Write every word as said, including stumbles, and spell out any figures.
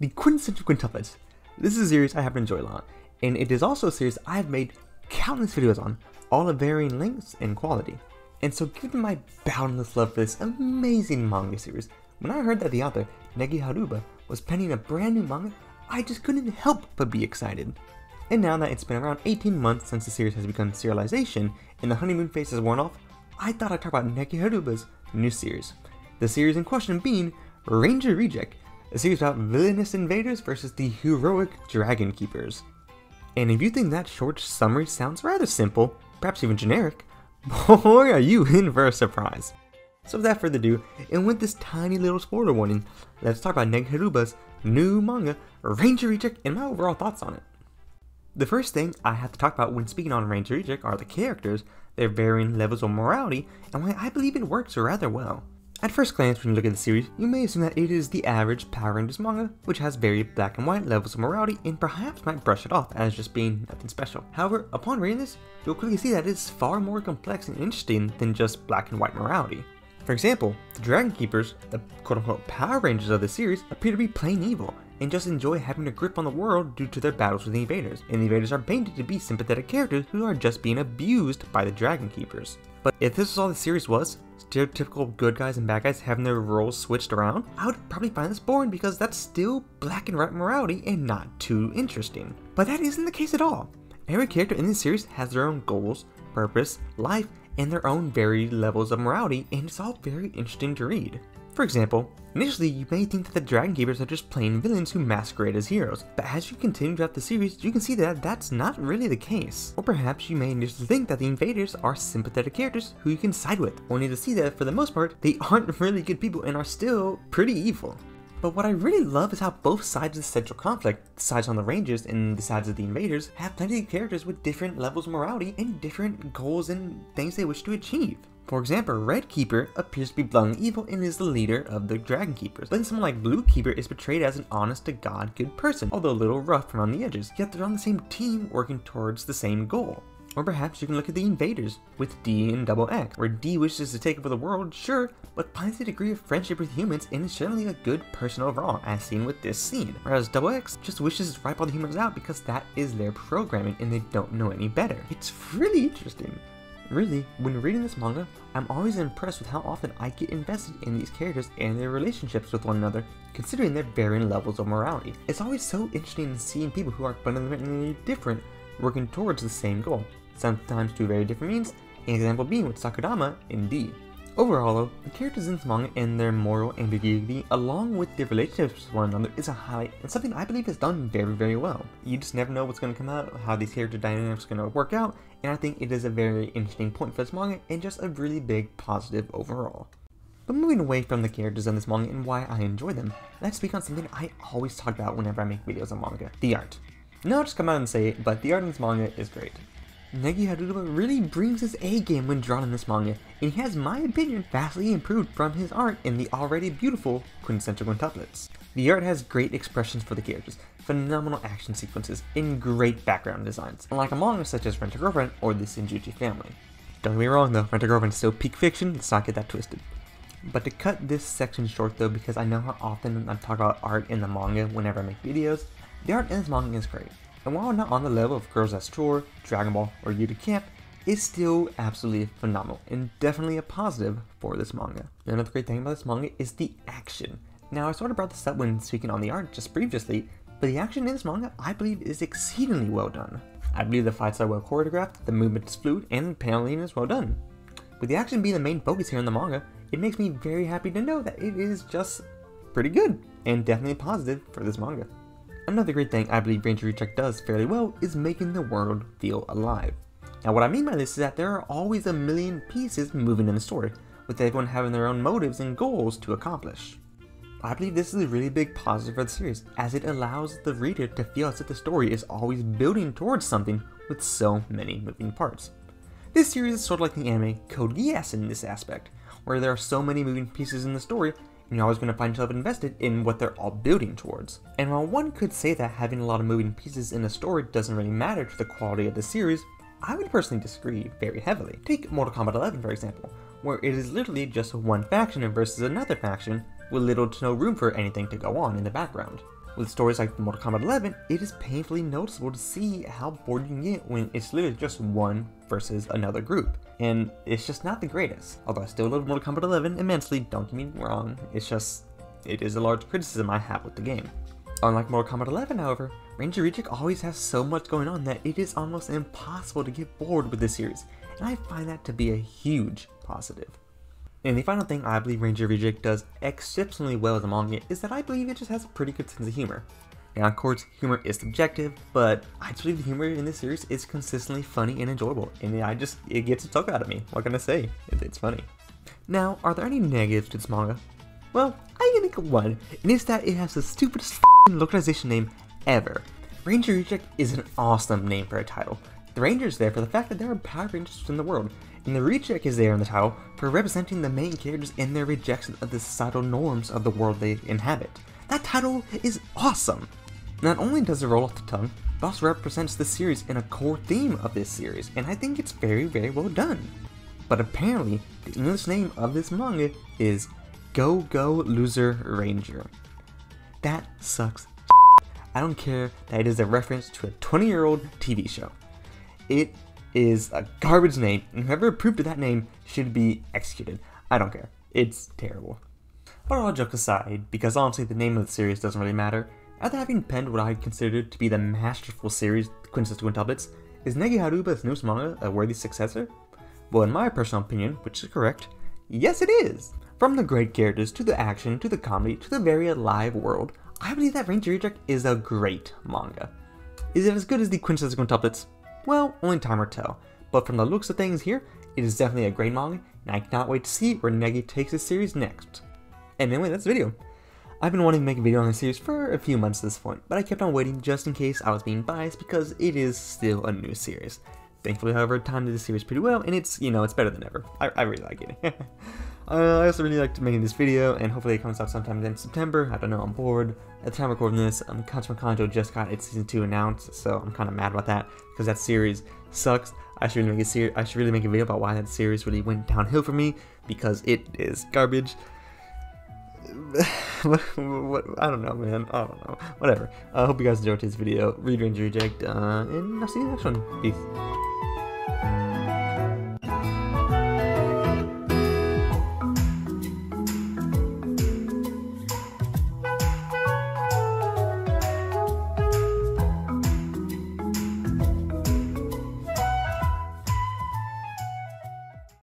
The Quintessential Quintuplets. This is a series I have enjoyed a lot, and it is also a series I have made countless videos on, all of varying lengths and quality. And so given my boundless love for this amazing manga series, when I heard that the author, Negi Haruba, was penning a brand new manga, I just couldn't help but be excited. And now that it's been around eighteen months since the series has begun serialization and the honeymoon phase has worn off, I thought I'd talk about Negi Haruba's new series. The series in question being Ranger Reject, a series about villainous invaders versus the heroic Dragon Keepers. And if you think that short summary sounds rather simple, perhaps even generic, boy are you in for a surprise. So without further ado, and with this tiny little spoiler warning, let's talk about Negi Haruba's new manga, Ranger Reject, and my overall thoughts on it. The first thing I have to talk about when speaking on Ranger Reject are the characters, their varying levels of morality, and why I believe it works rather well. At first glance, when you look at the series, you may assume that it is the average Power Rangers manga, which has varied black and white levels of morality and perhaps might brush it off as just being nothing special. However, upon reading this, you'll quickly see that it is far more complex and interesting than just black and white morality. For example, the Dragon Keepers, the quote-unquote Power Rangers of the series, appear to be plain evil and just enjoy having a grip on the world due to their battles with the invaders, and the invaders are painted to be sympathetic characters who are just being abused by the Dragon Keepers. But if this was all the series was, stereotypical good guys and bad guys having their roles switched around, I would probably find this boring because that's still black and white morality and not too interesting. But that isn't the case at all. Every character in this series has their own goals, purpose, life, and their own varied levels of morality, and it's all very interesting to read. For example, initially you may think that the Dragon Keepers are just plain villains who masquerade as heroes, but as you continue throughout the series, you can see that that's not really the case. Or perhaps you may initially think that the invaders are sympathetic characters who you can side with, only to see that for the most part, they aren't really good people and are still pretty evil. But what I really love is how both sides of the central conflict, the sides on the Rangers and the sides of the invaders, have plenty of characters with different levels of morality and different goals and things they wish to achieve. For example, Red Keeper appears to be blunt evil and is the leader of the Dragon Keepers, but then someone like Blue Keeper is portrayed as an honest-to-God good person, although a little rough around the edges, yet they're on the same team working towards the same goal. Or perhaps you can look at the invaders with D and Double X, where D wishes to take over the world, sure, but finds a degree of friendship with humans and is generally a good person overall, as seen with this scene, whereas Double X just wishes to wipe all the humans out because that is their programming and they don't know any better. It's really interesting. Really, when reading this manga, I'm always impressed with how often I get invested in these characters and their relationships with one another, considering their varying levels of morality. It's always so interesting seeing people who are fundamentally different working towards the same goal, sometimes through very different means, an example being with Sakudama and D. Overall though, the characters in this manga and their moral ambiguity along with their relationships with one another is a highlight and something I believe is done very very well. You just never know what's going to come out, how these character dynamics are going to work out, and I think it is a very interesting point for this manga and just a really big positive overall. But moving away from the characters in this manga and why I enjoy them, let's speak on something I always talk about whenever I make videos on manga, the art. Now I'll just come out and say it, but the art in this manga is great. Negi Haruba really brings his A-game when drawn in this manga, and he has, in my opinion, vastly improved from his art in the already beautiful Quintessential Quintuplets. The art has great expressions for the characters, phenomenal action sequences, and great background designs, unlike a manga such as Rent-A-Girlfriend or The Senjuji Family. Don't get me wrong though, Rent-A-Girlfriend is still peak fiction, let's not get that twisted. But to cut this section short though, because I know how often I talk about art in the manga whenever I make videos, the art in this manga is great. And while not on the level of Girls' Last Tour, Dragon Ball, or Yuru Camp, it's still absolutely phenomenal and definitely a positive for this manga. And another great thing about this manga is the action. Now I sort of brought this up when speaking on the art just previously, but the action in this manga I believe is exceedingly well done. I believe the fights are well choreographed, the movement is fluid, and the paneling is well done. With the action being the main focus here in the manga, it makes me very happy to know that it is just pretty good and definitely positive for this manga. Another great thing I believe Ranger Reject does fairly well is making the world feel alive. Now what I mean by this is that there are always a million pieces moving in the story, with everyone having their own motives and goals to accomplish. I believe this is a really big positive for the series, as it allows the reader to feel as if the story is always building towards something with so many moving parts. This series is sort of like the anime Code Geass in this aspect, where there are so many moving pieces in the story, and you're always going to find yourself invested in what they're all building towards. And while one could say that having a lot of moving pieces in a story doesn't really matter to the quality of the series, I would personally disagree very heavily. Take Mortal Kombat eleven for example, where it is literally just one faction versus another faction with little to no room for anything to go on in the background. With stories like Mortal Kombat eleven, it is painfully noticeable to see how bored you can get when it's literally just one versus another group, and it's just not the greatest. Although I still love Mortal Kombat eleven immensely, don't get me wrong, it's just, it is a large criticism I have with the game. Unlike Mortal Kombat eleven, however, Ranger Reject always has so much going on that it is almost impossible to get bored with this series, and I find that to be a huge positive. And the final thing I believe Ranger Reject does exceptionally well as a manga is that I believe it just has a pretty good sense of humor. Now of course, humor is subjective, but I just believe the humor in this series is consistently funny and enjoyable, and I just, it gets a tug out of me. What can I say? It's funny. Now, are there any negatives to this manga? Well, I can think of one, and it's that it has the stupidest f***ing localization name ever. Ranger Reject is an awesome name for a title. The Ranger is there for the fact that there are Power Rangers in the world, and the Reject is there in the title for representing the main characters in their rejection of the societal norms of the world they inhabit. That title is awesome! Not only does it roll off the tongue, but also represents the series in a core theme of this series, and I think it's very, very well done. But apparently, the English name of this manga is Go Go Loser Ranger. That sucks. I don't care that it is a reference to a twenty year old T V show. It is a garbage name, and whoever approved of that name should be executed. I don't care. It's terrible. But all jokes aside, because honestly the name of the series doesn't really matter, after having penned what I considered to be the masterful series, The Quintessential Quintuplets, is Negi Haruba's newest manga a worthy successor? Well, in my personal opinion, which is correct, yes it is! From the great characters, to the action, to the comedy, to the very alive world, I believe that Ranger Reject is a great manga. Is it as good as The Quintessential Quintuplets? Well, only time will tell, but from the looks of things here, it is definitely a great manga, and I cannot wait to see where Negi takes this series next. And anyway, that's the video. I've been wanting to make a video on this series for a few months at this point, but I kept on waiting just in case I was being biased because it is still a new series. Thankfully, however, time did the series pretty well, and it's, you know, it's better than ever. I, I really like it. uh, I also really liked making this video, and hopefully it comes out sometime in September. I don't know, I'm bored. At the time of recording this, um, Katsuma Konjo just got its season two announced, so I'm kind of mad about that, because that series sucks. I should, really make a ser I should really make a video about why that series really went downhill for me, because it is garbage. what, what, I don't know, man. I don't know. Whatever. I uh, hope you guys enjoyed this video. Read Ranger Reject, uh, and I'll see you in the next one. Peace.